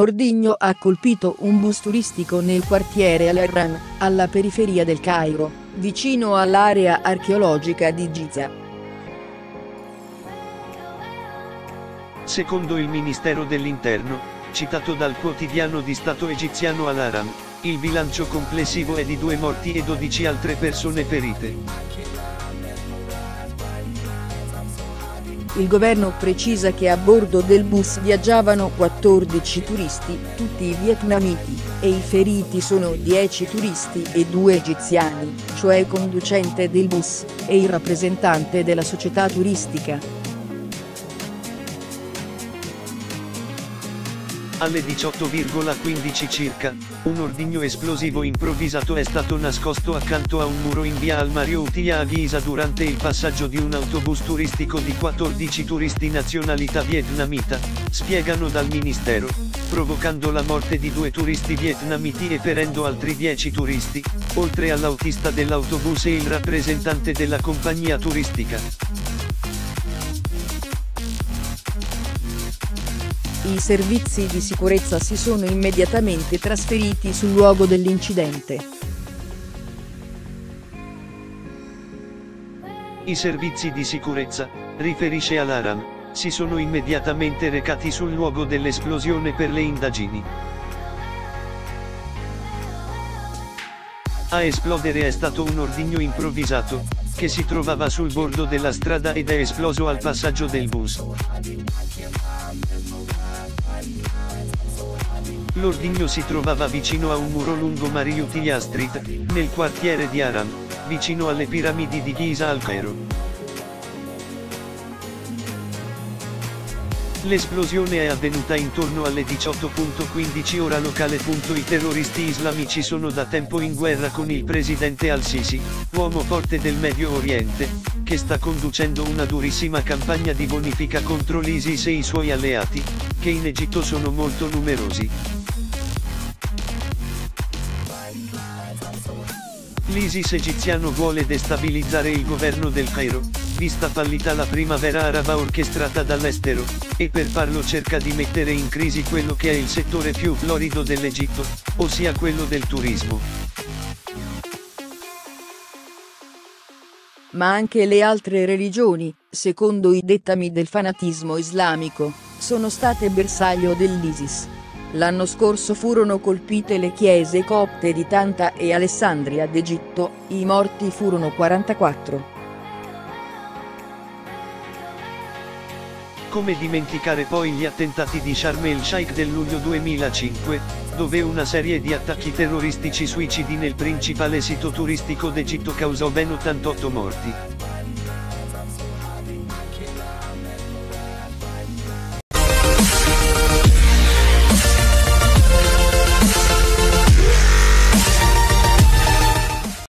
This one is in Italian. ordigno ha colpito un bus turistico nel quartiere Al-Ahram, alla periferia del Cairo, vicino all'area archeologica di Giza. Secondo il Ministero dell'Interno, citato dal quotidiano di Stato egiziano Al-Ahram, il bilancio complessivo è di 2 morti e 12 altre persone ferite. Il governo precisa che a bordo del bus viaggiavano 14 turisti, tutti vietnamiti, e i feriti sono 10 turisti e 2 egiziani, cioè il conducente del bus e il rappresentante della società turistica. Alle 18:15 circa, un ordigno esplosivo improvvisato è stato nascosto accanto a un muro in via Al-Mariutiya a Giza durante il passaggio di un autobus turistico di 14 turisti nazionalità vietnamita, spiegano dal Ministero, provocando la morte di 2 turisti vietnamiti e ferendo altri 10 turisti, oltre all'autista dell'autobus e il rappresentante della compagnia turistica. I servizi di sicurezza si sono immediatamente trasferiti sul luogo dell'incidente. I servizi di sicurezza, riferisce Al-Ahram, si sono immediatamente recati sul luogo dell'esplosione per le indagini. A esplodere è stato un ordigno improvvisato, che si trovava sul bordo della strada ed è esploso al passaggio del bus. L'ordigno si trovava vicino a un muro lungo Mariutiya Street, nel quartiere di Al-Ahram, vicino alle piramidi di Giza al Cairo. L'esplosione è avvenuta intorno alle 18:15 ora locale. I terroristi islamici sono da tempo in guerra con il presidente al-Sisi, uomo forte del Medio Oriente, che sta conducendo una durissima campagna di bonifica contro l'ISIS e i suoi alleati, che in Egitto sono molto numerosi. L'ISIS egiziano vuole destabilizzare il governo del Cairo, vista fallita la primavera araba orchestrata dall'estero, e per farlo cerca di mettere in crisi quello che è il settore più florido dell'Egitto, ossia quello del turismo. Ma anche le altre religioni, secondo i dettami del fanatismo islamico, sono state bersaglio dell'ISIS. L'anno scorso furono colpite le chiese copte di Tanta e Alessandria d'Egitto, i morti furono 44. Come dimenticare poi gli attentati di Sharm el Sheikh del luglio 2005, dove una serie di attacchi terroristici suicidi nel principale sito turistico d'Egitto causò ben 88 morti.